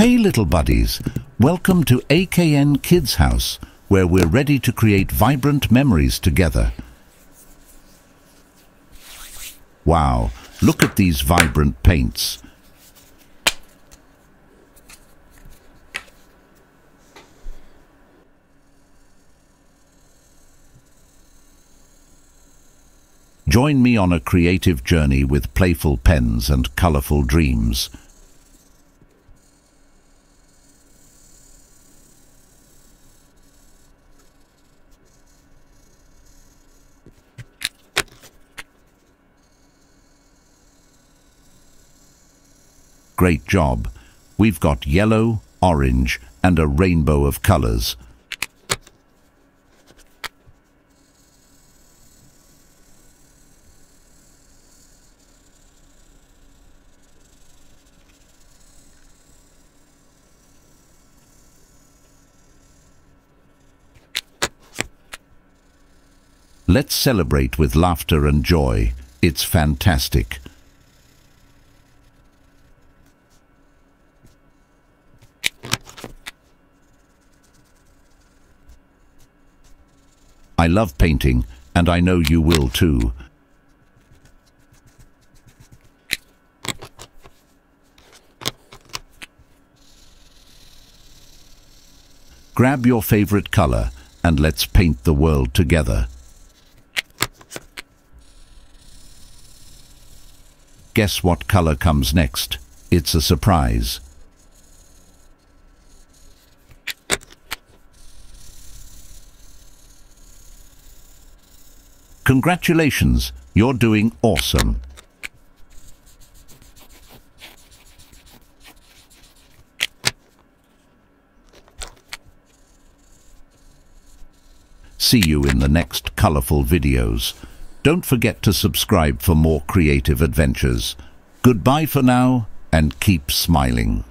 Hey little buddies, welcome to AKN Kids House, where we're ready to create vibrant memories together. Wow, look at these vibrant paints. Join me on a creative journey with playful pens and colorful dreams. Great job. We've got yellow, orange, and a rainbow of colors. Let's celebrate with laughter and joy. It's fantastic. I love painting, and I know you will too. Grab your favorite color, and let's paint the world together. Guess what color comes next? It's a surprise. Congratulations, you're doing awesome. See you in the next colorful videos. Don't forget to subscribe for more creative adventures. Goodbye for now, and keep smiling.